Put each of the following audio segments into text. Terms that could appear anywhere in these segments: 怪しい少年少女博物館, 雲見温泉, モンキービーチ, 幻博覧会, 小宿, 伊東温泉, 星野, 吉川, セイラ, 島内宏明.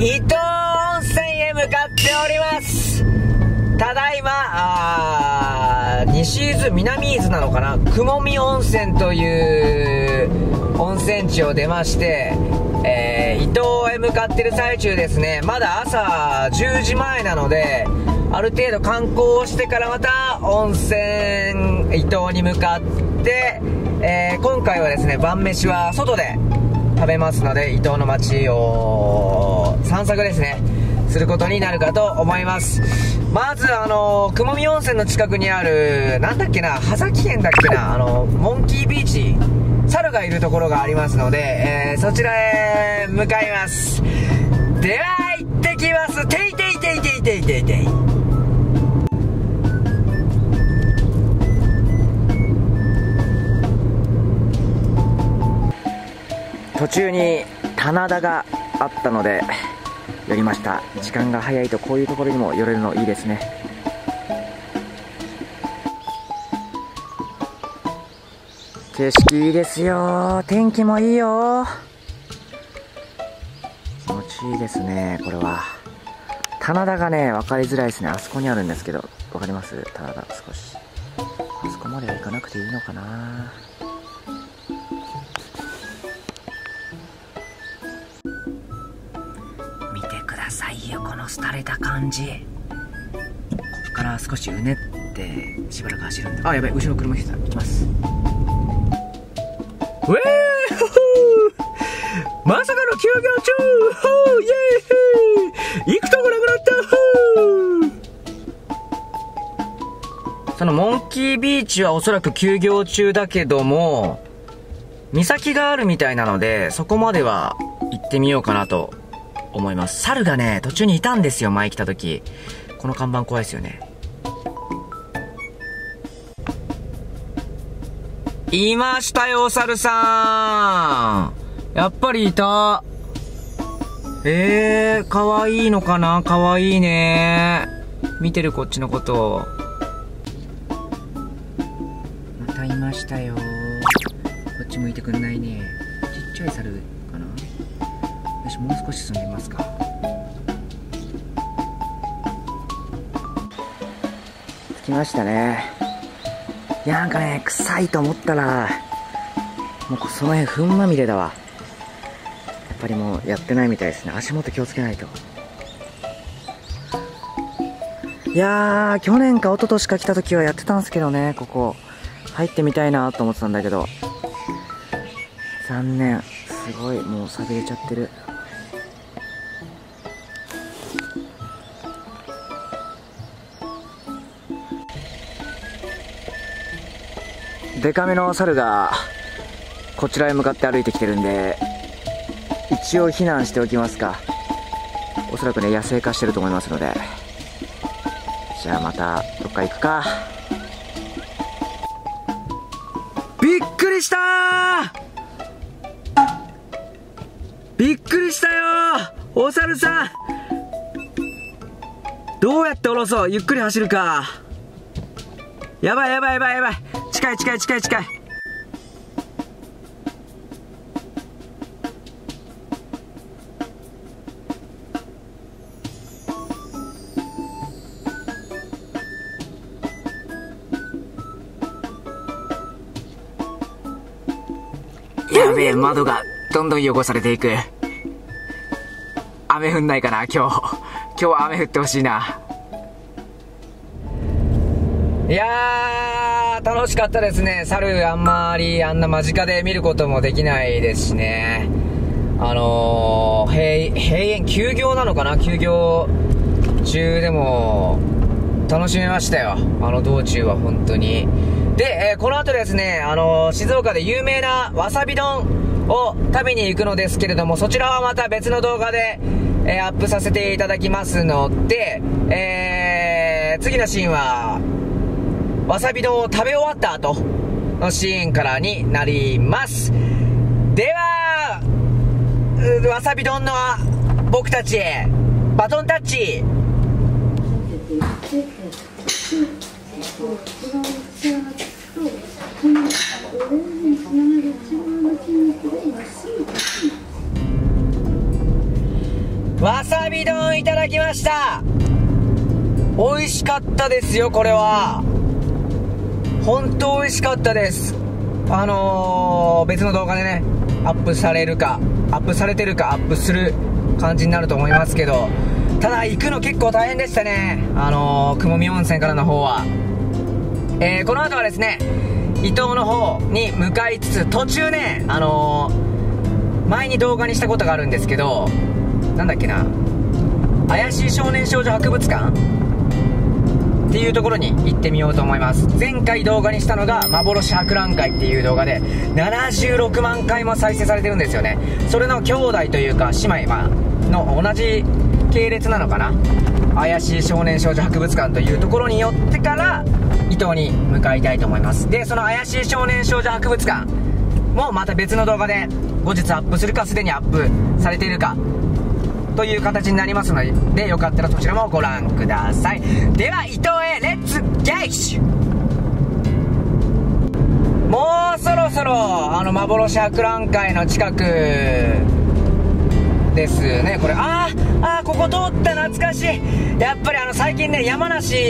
伊東温泉へ向かっております。ただいま西伊豆、南伊豆なのかな、雲見温泉という温泉地を出まして、伊東へ向かってる最中ですね。まだ朝10時前なので、ある程度観光をしてからまた温泉伊東に向かって、今回はですね、晩飯は外で食べますので、伊東の街を散策ですね、することになるかと思います。まず雲見温泉の近くにあるなんだっけな、波崎県だっけな、モンキービーチ、猿がいるところがありますので、そちらへ向かいます。では行ってきます。ていていていていていていてい途中に棚田があったので寄りました。時間が早いとこういうところにも寄れるのいいですね。景色いいですよ。天気もいいよ。気持ちいいですね。これは棚田がね、分かりづらいですね。あそこにあるんですけど、分かります？棚田、少しあそこまでは行かなくていいのかな。この廃れた感じ。ここから少しうねってしばらく走るんで、あ、やばい、後ろ車来てた。行きます。ウェーまさかの休業中、イエーイ、行くとこなくなった。そのモンキービーチはおそらく休業中だけども、岬があるみたいなので、そこまでは行ってみようかなと思います。猿がね、途中にいたんですよ、前来た時。この看板怖いですよね。いましたよ、お猿さん。やっぱりいた。かわいいのかな。かわいいね。見てるこっちのことを。またいましたよ。こっち向いてくんないね。ちっちゃい猿かな。もう少し進みますか。着きましたね。いや、なんかね、臭いと思ったらもうその辺糞まみれだわ。やっぱりもうやってないみたいですね。足元気をつけないと。いやー、去年か一昨年か来た時はやってたんですけどね、ここ入ってみたいなと思ってたんだけど、残念。すごい、もうさびれちゃってる。デカめの猿がこちらへ向かって歩いてきてるんで、一応避難しておきますか。おそらくね、野生化してると思いますので。じゃあまたどっか行くか。びっくりしたー、びっくりしたよー。お猿さん、どうやって下ろそう。ゆっくり走るか。やばいやばいやばいやばい、近い近い近い近い。やべえ、窓がどんどん汚されていく。雨降んないかな、今日は雨降ってほしいな。いやー、楽しかったですね。猿あんまりあんな間近で見ることもできないですしね。閉園、休業なのかな、休業中でも楽しめましたよ、あの道中は本当に。で、この後ですね、静岡で有名なわさび丼を食べに行くのですけれども、そちらはまた別の動画で、アップさせていただきますので、次のシーンはわさび丼を食べ終わった後のシーンからになります。ではわさび丼の僕たちへバトンタッチ。わさび丼いただきました。美味しかったですよ。これは本当美味しかったです。別の動画でね、アップする感じになると思いますけど、ただ行くの結構大変でしたね。雲見温泉からの方は、この後はですね伊東の方に向かいつつ、途中ね前に動画にしたことがあるんですけど、なんだっけな、怪しい少年少女博物館っていうところに行ってみようと思います。前回動画にしたのが幻博覧会っていう動画で76万回も再生されてるんですよね。それの兄弟というか姉妹の同じ系列なのかな、怪しい少年少女博物館というところに寄ってから伊東に向かいたいと思います。でその怪しい少年少女博物館もまた別の動画で後日アップするか、すでにアップされているかという形になりますので、よかったらそちらもご覧ください。では伊東へレッツゲイシュ。もうそろそろ幻博覧会の近くですね。これああここ通った懐かしい。やっぱり最近ね山梨ず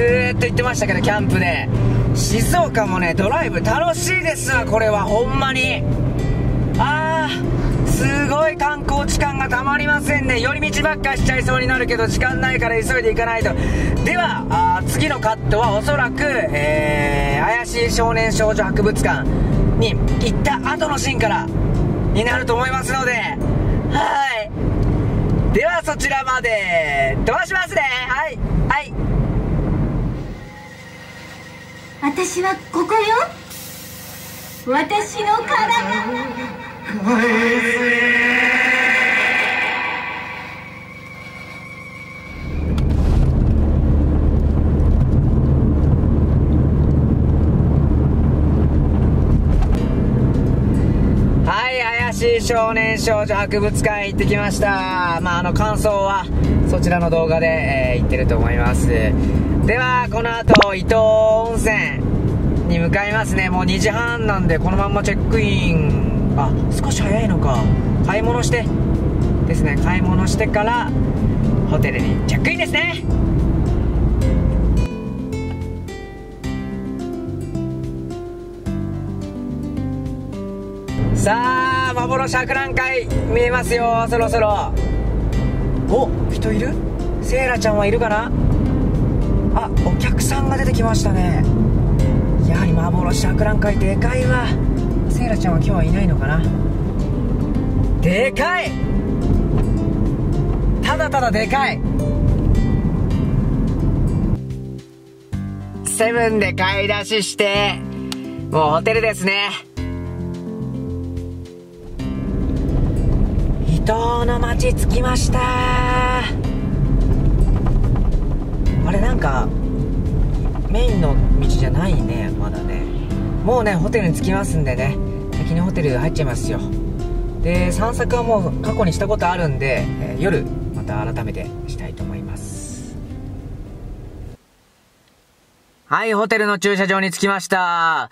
ーっと行ってましたけど、キャンプで、静岡もねドライブ楽しいですわ。これはほんまにすごい観光時間がたまりませんね。寄り道ばっかしちゃいそうになるけど、時間ないから急いでいかないと。では次のカットはおそらく、怪しい少年少女博物館に行った後のシーンからになると思いますので、はい、ではそちらまで飛ばしますね。はいはい、私はここよ、私の体。はい、怪しい少年少女博物館へ行ってきました。感想はそちらの動画で、言ってると思います。ではこの後伊東温泉に向かいますね。もう2時半なんで、このまんまチェックイン、あ、少し早いのか。買い物してですね、買い物してからホテルにチェックインですね。さあ幻博覧会見えますよ、そろそろ。お、人いる？セイラちゃんはいるかな。あ、お客さんが出てきましたね。やはり幻博覧会でかいわ。セイラちゃんは今日はいないのかな。でかい、ただただでかい。セブンで買い出ししてもうホテルですね。伊東の街着きました。あれ、なんかメインの道じゃないね、まだね。もうねホテルに着きますんでね、先にホテル入っちゃいますよ。で散策はもう過去にしたことあるんで、夜また改めてしたいと思います。はい、ホテルの駐車場に着きました。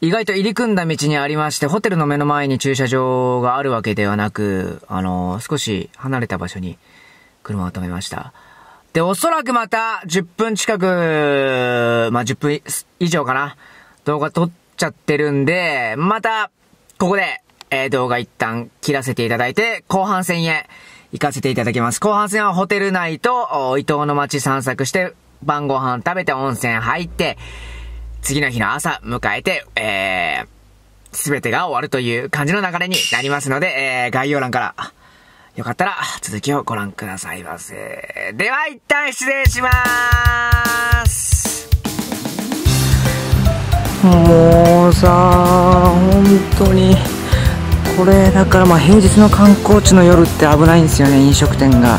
意外と入り組んだ道にありまして、ホテルの目の前に駐車場があるわけではなく、少し離れた場所に車を止めました。でおそらくまた10分近く、10分以上かな、動画撮っちゃってるんで、またここで、動画一旦切らせていただいて、後半戦へ行かせていただきます。後半戦はホテル内と伊東の街散策して、晩ご飯食べて温泉入って、次の日の朝迎えて、全てが終わるという感じの流れになりますので、概要欄からよかったら続きをご覧くださいませ。では一旦失礼しまーす。もうさ、本当にこれだから、平日の観光地の夜って危ないんですよね。飲食店が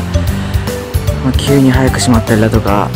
急に早く閉まったりだとか、